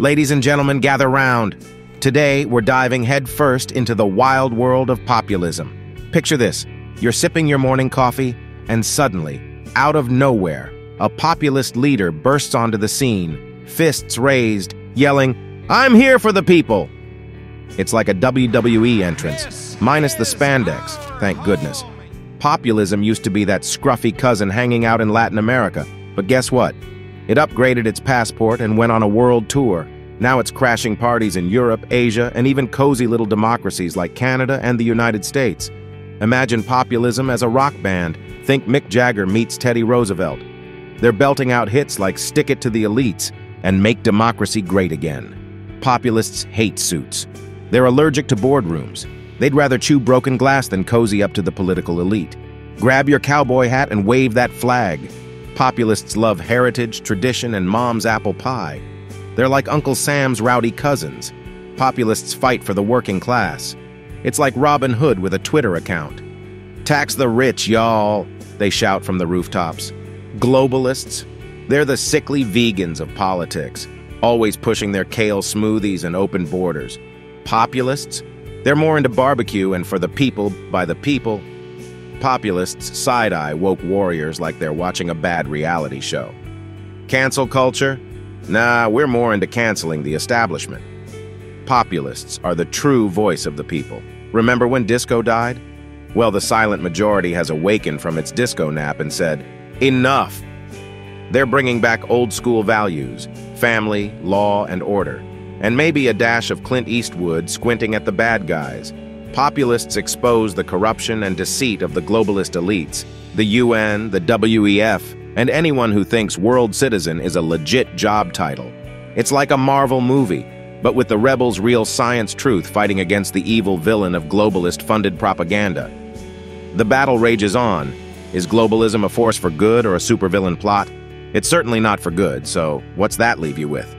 Ladies and gentlemen, gather round. Today, we're diving headfirst into the wild world of populism. Picture this. You're sipping your morning coffee, and suddenly, out of nowhere, a populist leader bursts onto the scene, fists raised, yelling, "I'm here for the people!" It's like a WWE entrance, minus the spandex, thank goodness. Populism used to be that scruffy cousin hanging out in Latin America, but guess what? It upgraded its passport and went on a world tour. Now it's crashing parties in Europe, Asia, and even cozy little democracies like Canada and the United States. Imagine populism as a rock band. Think Mick Jagger meets Teddy Roosevelt. They're belting out hits like "Stick It to the Elites" and "Make Democracy Great Again." Populists hate suits. They're allergic to boardrooms. They'd rather chew broken glass than cozy up to the political elite. Grab your cowboy hat and wave that flag. Populists love heritage, tradition, and mom's apple pie. They're like Uncle Sam's rowdy cousins. Populists fight for the working class. It's like Robin Hood with a Twitter account. "Tax the rich, y'all," they shout from the rooftops. Globalists, they're the sickly vegans of politics, always pushing their kale smoothies and open borders. Populists, they're more into barbecue and for the people, by the people. Populists side-eye woke warriors like they're watching a bad reality show. Cancel culture? Nah, we're more into canceling the establishment. Populists are the true voice of the people. Remember when disco died? Well, the silent majority has awakened from its disco nap and said, "Enough!" They're bringing back old-school values, family, law, and order, and maybe a dash of Clint Eastwood squinting at the bad guys. Populists expose the corruption and deceit of the globalist elites, the UN, the WEF, and anyone who thinks world citizen is a legit job title. It's like a Marvel movie, but with the rebels' real science truth fighting against the evil villain of globalist-funded propaganda. The battle rages on. Is globalism a force for good or a supervillain plot? It's certainly not for good, so what's that leave you with?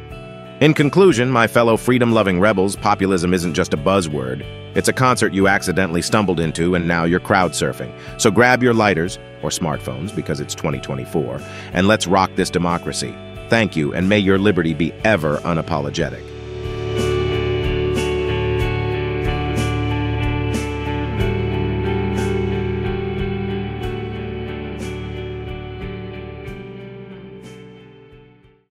In conclusion, my fellow freedom-loving rebels, populism isn't just a buzzword. It's a concert you accidentally stumbled into and now you're crowd surfing. So grab your lighters, or smartphones, because it's 2024, and let's rock this democracy. Thank you, and may your liberty be ever unapologetic.